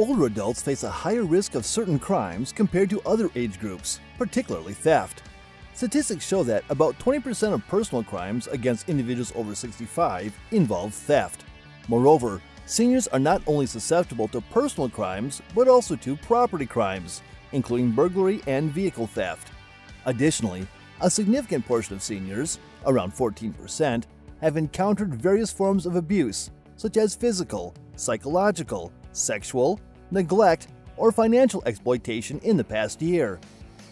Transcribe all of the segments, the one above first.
Older adults face a higher risk of certain crimes compared to other age groups, particularly theft. Statistics show that about 20% of personal crimes against individuals over 65 involve theft. Moreover, seniors are not only susceptible to personal crimes, but also to property crimes, including burglary and vehicle theft. Additionally, a significant portion of seniors, around 14%, have encountered various forms of abuse, such as physical, psychological, sexual, neglect, or financial exploitation in the past year.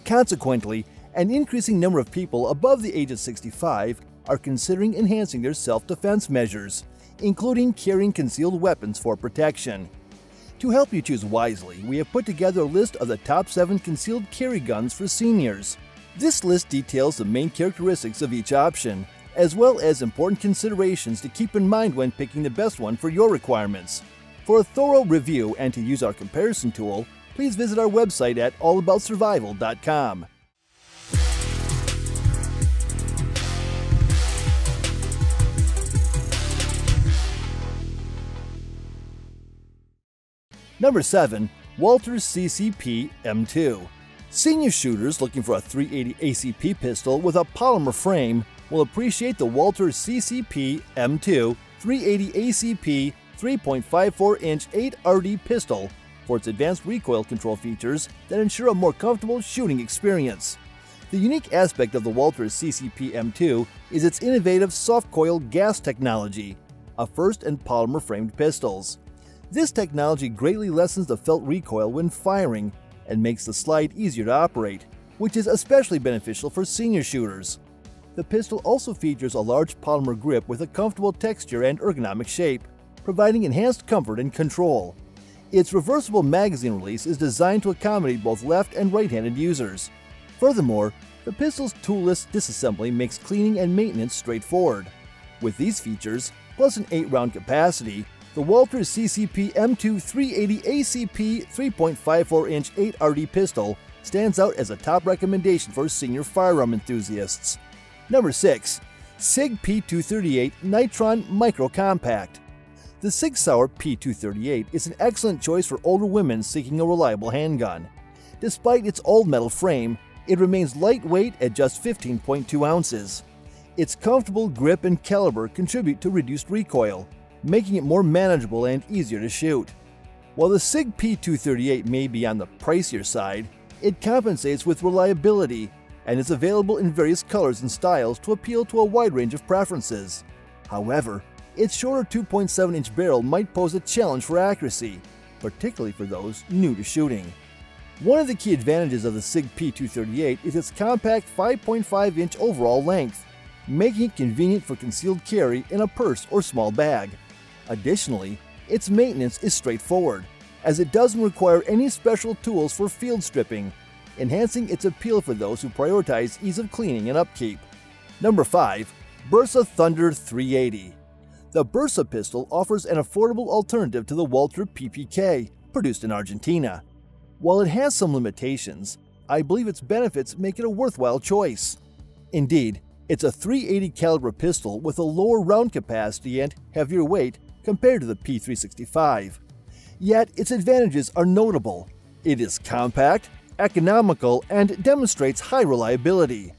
Consequently, an increasing number of people above the age of 65 are considering enhancing their self-defense measures, including carrying concealed weapons for protection. To help you choose wisely, we have put together a list of the top 7 concealed carry guns for seniors. This list details the main characteristics of each option, as well as important considerations to keep in mind when picking the best one for your requirements. For a thorough review and to use our comparison tool, please visit our website at allaboutsurvival.com. Number 7. Walther CCP M2. Senior shooters looking for a 380 ACP pistol with a polymer frame will appreciate the Walther CCP M2 380 ACP 3.54-inch 8RD pistol for its advanced recoil control features that ensure a more comfortable shooting experience. The unique aspect of the Walther CCP M2 is its innovative soft-coil gas technology, a first in polymer-framed pistols. This technology greatly lessens the felt recoil when firing and makes the slide easier to operate, which is especially beneficial for senior shooters. The pistol also features a large polymer grip with a comfortable texture and ergonomic shape, providing enhanced comfort and control. Its reversible magazine release is designed to accommodate both left and right-handed users. Furthermore, the pistol's toolless disassembly makes cleaning and maintenance straightforward. With these features, plus an 8-round capacity, the Walther CCP M2 380 ACP 3.54-inch 8RD pistol stands out as a top recommendation for senior firearm enthusiasts. Number 6. Sig P238 Nitron Micro Compact. The Sig Sauer P238 is an excellent choice for older women seeking a reliable handgun. Despite its old metal frame, it remains lightweight at just 15.2 ounces. Its comfortable grip and caliber contribute to reduced recoil, making it more manageable and easier to shoot. While the Sig P238 may be on the pricier side, it compensates with reliability and is available in various colors and styles to appeal to a wide range of preferences. However, its shorter 2.7-inch barrel might pose a challenge for accuracy, particularly for those new to shooting. One of the key advantages of the Sig P238 is its compact 5.5-inch overall length, making it convenient for concealed carry in a purse or small bag. Additionally, its maintenance is straightforward, as it doesn't require any special tools for field stripping, enhancing its appeal for those who prioritize ease of cleaning and upkeep. Number 5. Bersa Thunder 380. The Bersa pistol offers an affordable alternative to the Walther PPK, produced in Argentina. While it has some limitations, I believe its benefits make it a worthwhile choice. Indeed, it's a 380 caliber pistol with a lower round capacity and heavier weight compared to the P365. Yet, its advantages are notable. It is compact, economical, and demonstrates high reliability.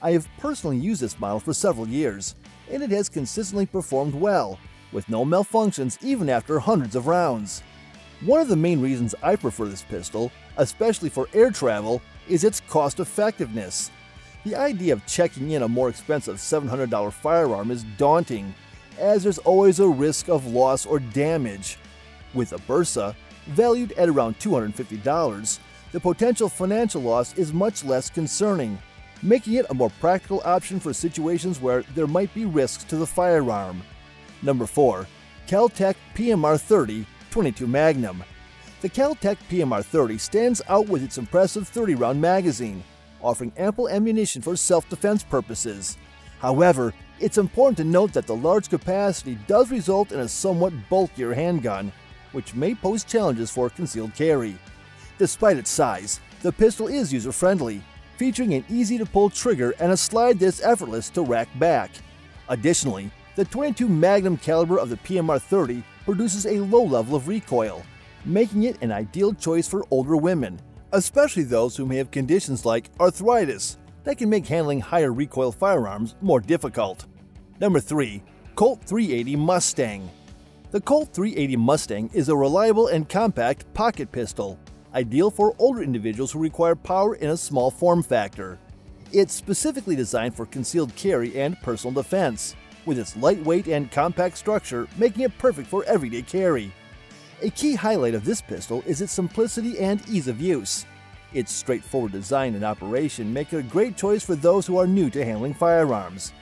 I have personally used this model for several years, and it has consistently performed well, with no malfunctions even after hundreds of rounds. One of the main reasons I prefer this pistol, especially for air travel, is its cost-effectiveness. The idea of checking in a more expensive $700 firearm is daunting, as there's always a risk of loss or damage. With a Bersa, valued at around $250, the potential financial loss is much less concerning, making it a more practical option for situations where there might be risks to the firearm. Number 4. Kel-Tec PMR-30 22 Magnum. The Kel-Tec PMR-30 stands out with its impressive 30-round magazine, offering ample ammunition for self-defense purposes. However, it's important to note that the large capacity does result in a somewhat bulkier handgun, which may pose challenges for concealed carry. Despite its size, the pistol is user-friendly, featuring an easy-to-pull trigger and a slide that's effortless to rack back. Additionally, the .22 Magnum caliber of the PMR-30 produces a low level of recoil, making it an ideal choice for older women, especially those who may have conditions like arthritis that can make handling higher recoil firearms more difficult. Number 3. Colt 380 Mustang. The Colt 380 Mustang is a reliable and compact pocket pistol, ideal for older individuals who require power in a small form factor. It's specifically designed for concealed carry and personal defense, with its lightweight and compact structure making it perfect for everyday carry. A key highlight of this pistol is its simplicity and ease of use. Its straightforward design and operation make it a great choice for those who are new to handling firearms.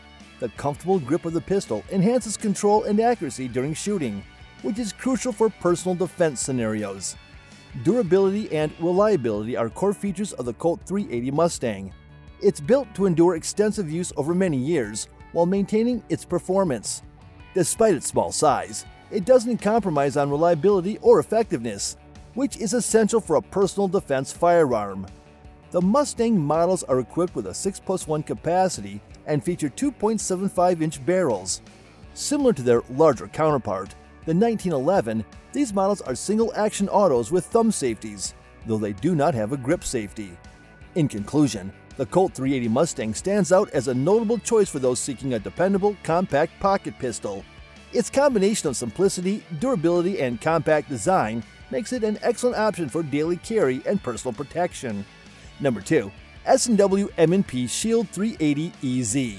The comfortable grip of the pistol enhances control and accuracy during shooting, which is crucial for personal defense scenarios. Durability and reliability are core features of the Colt 380 Mustang. It's built to endure extensive use over many years while maintaining its performance. Despite its small size, it doesn't compromise on reliability or effectiveness, which is essential for a personal defense firearm. The Mustang models are equipped with a 6+1 capacity and feature 2.75-inch barrels. Similar to their larger counterpart, the 1911, these models are single-action autos with thumb safeties, though they do not have a grip safety. In conclusion, the Colt 380 Mustang stands out as a notable choice for those seeking a dependable, compact pocket pistol. Its combination of simplicity, durability, and compact design makes it an excellent option for daily carry and personal protection. Number 2. S&W M&P Shield 380EZ.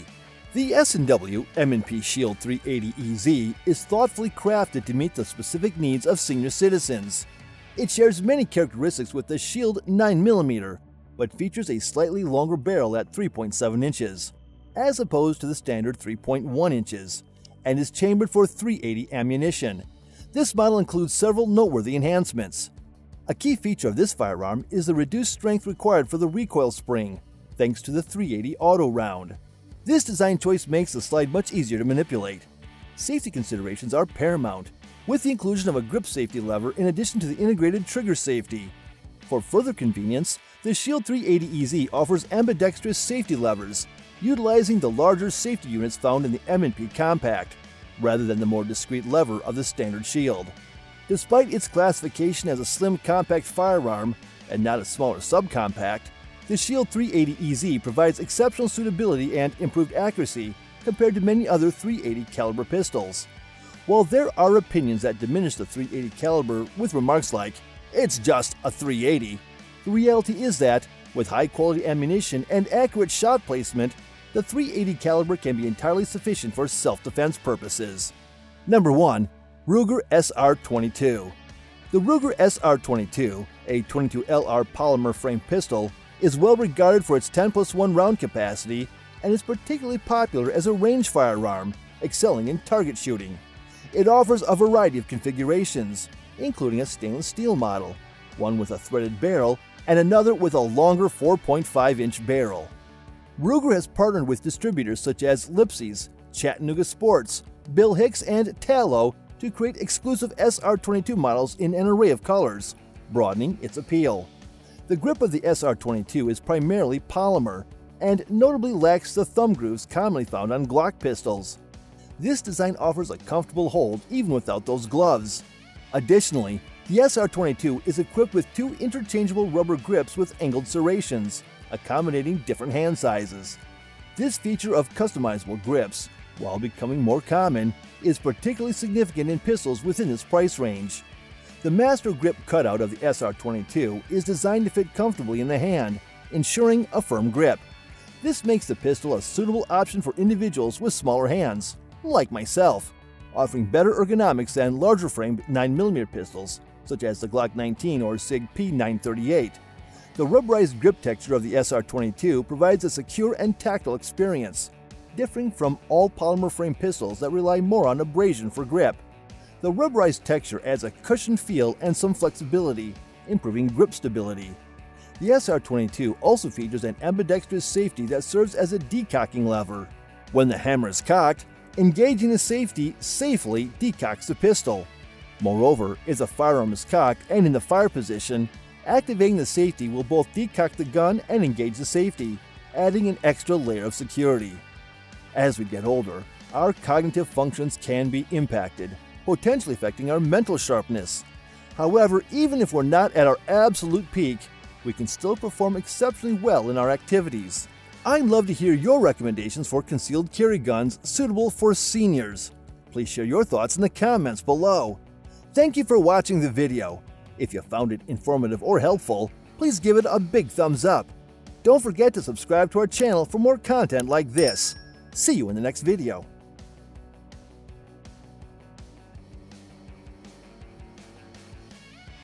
The S&W M&P Shield 380EZ is thoughtfully crafted to meet the specific needs of senior citizens. It shares many characteristics with the Shield 9mm, but features a slightly longer barrel at 3.7 inches, as opposed to the standard 3.1 inches, and is chambered for .380 ammunition. This model includes several noteworthy enhancements. A key feature of this firearm is the reduced strength required for the recoil spring, thanks to the 380 auto round. This design choice makes the slide much easier to manipulate. Safety considerations are paramount, with the inclusion of a grip safety lever in addition to the integrated trigger safety. For further convenience, the Shield 380EZ offers ambidextrous safety levers, utilizing the larger safety units found in the M&P Compact, rather than the more discreet lever of the standard Shield. Despite its classification as a slim compact firearm and not a smaller subcompact, the Shield 380EZ provides exceptional suitability and improved accuracy compared to many other 380 caliber pistols. While there are opinions that diminish the 380 caliber with remarks like, "It's just a 380," the reality is that, with high quality ammunition and accurate shot placement, the 380 caliber can be entirely sufficient for self-defense purposes. Number 1. Ruger SR22. The Ruger SR22, a 22LR polymer frame pistol, is well regarded for its 10+1 round capacity and is particularly popular as a range firearm, excelling in target shooting. It offers a variety of configurations, including a stainless steel model, one with a threaded barrel, and another with a longer 4.5-inch barrel. Ruger has partnered with distributors such as Lipsy's, Chattanooga Sports, Bill Hicks, and Tallow to create exclusive SR22 models in an array of colors, broadening its appeal. The grip of the SR22 is primarily polymer and notably lacks the thumb grooves commonly found on Glock pistols. This design offers a comfortable hold even without those gloves. Additionally, the SR22 is equipped with 2 interchangeable rubber grips with angled serrations, accommodating different hand sizes. This feature of customizable grips, while becoming more common, is particularly significant in pistols within this price range. The master grip cutout of the SR22 is designed to fit comfortably in the hand, ensuring a firm grip. This makes the pistol a suitable option for individuals with smaller hands, like myself, offering better ergonomics than larger framed 9mm pistols, such as the Glock 19 or Sig P938. The rubberized grip texture of the SR22 provides a secure and tactile experience, differing from all polymer frame pistols that rely more on abrasion for grip. The rubberized texture adds a cushioned feel and some flexibility, improving grip stability. The SR22 also features an ambidextrous safety that serves as a decocking lever. When the hammer is cocked, engaging the safety safely decocks the pistol. Moreover, if the firearm is cocked and in the fire position, activating the safety will both decock the gun and engage the safety, adding an extra layer of security. As we get older, our cognitive functions can be impacted, potentially affecting our mental sharpness. However, even if we're not at our absolute peak, we can still perform exceptionally well in our activities. I'd love to hear your recommendations for concealed carry guns suitable for seniors. Please share your thoughts in the comments below. Thank you for watching the video. If you found it informative or helpful, please give it a big thumbs up. Don't forget to subscribe to our channel for more content like this. See you in the next video.